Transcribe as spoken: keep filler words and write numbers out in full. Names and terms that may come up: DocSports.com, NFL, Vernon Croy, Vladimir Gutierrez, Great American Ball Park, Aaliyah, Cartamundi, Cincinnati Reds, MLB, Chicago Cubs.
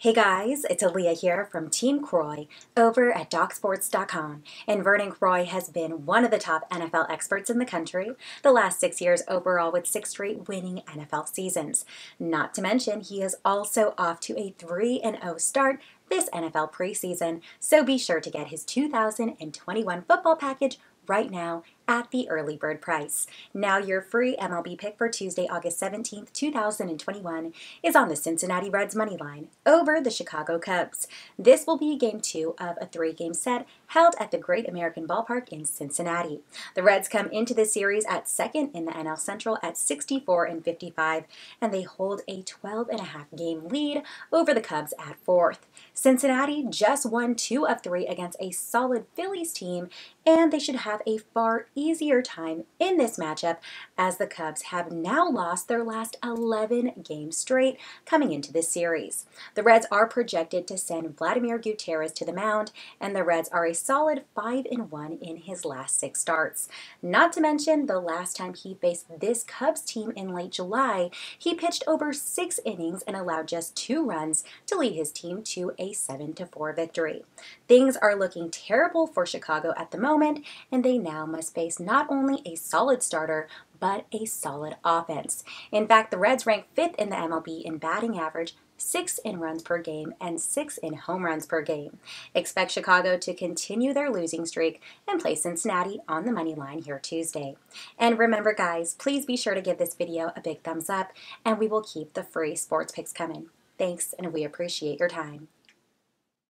Hey guys, it's Aaliyah here from Team Croy over at Doc Sports dot com, and Vernon Croy has been one of the top N F L experts in the country the last six years overall with six straight winning N F L seasons. Not to mention, he is also off to a three and oh start this N F L preseason, so be sure to get his two thousand twenty-one football package right now at the early bird price. Now your free M L B pick for Tuesday, August seventeenth, two thousand twenty-one is on the Cincinnati Reds money line over the Chicago Cubs. This will be game two of a three-game set held at the Great American Ball Park in Cincinnati. The Reds come into this series at second in the N L Central at sixty-four and fifty-five, and they hold a twelve and a half game lead over the Cubs at fourth. Cincinnati just won two of three against a solid Phillies team, and they should have a far easier time in this matchup as the Cubs have now lost their last eleven games straight coming into this series. The Reds are projected to send Vladimir Gutierrez to the mound, and the Reds are a solid five and one in his last six starts. Not to mention, the last time he faced this Cubs team in late July, he pitched over six innings and allowed just two runs to lead his team to a seven to four victory. Things are looking terrible for Chicago at the moment, and they now must face not only a solid starter, but a solid offense. In fact, the Reds rank fifth in the M L B in batting average, six in runs per game, and six in home runs per game. Expect Chicago to continue their losing streak and play Cincinnati on the money line here Tuesday. And remember guys, please be sure to give this video a big thumbs up, and we will keep the free sports picks coming. Thanks, and we appreciate your time.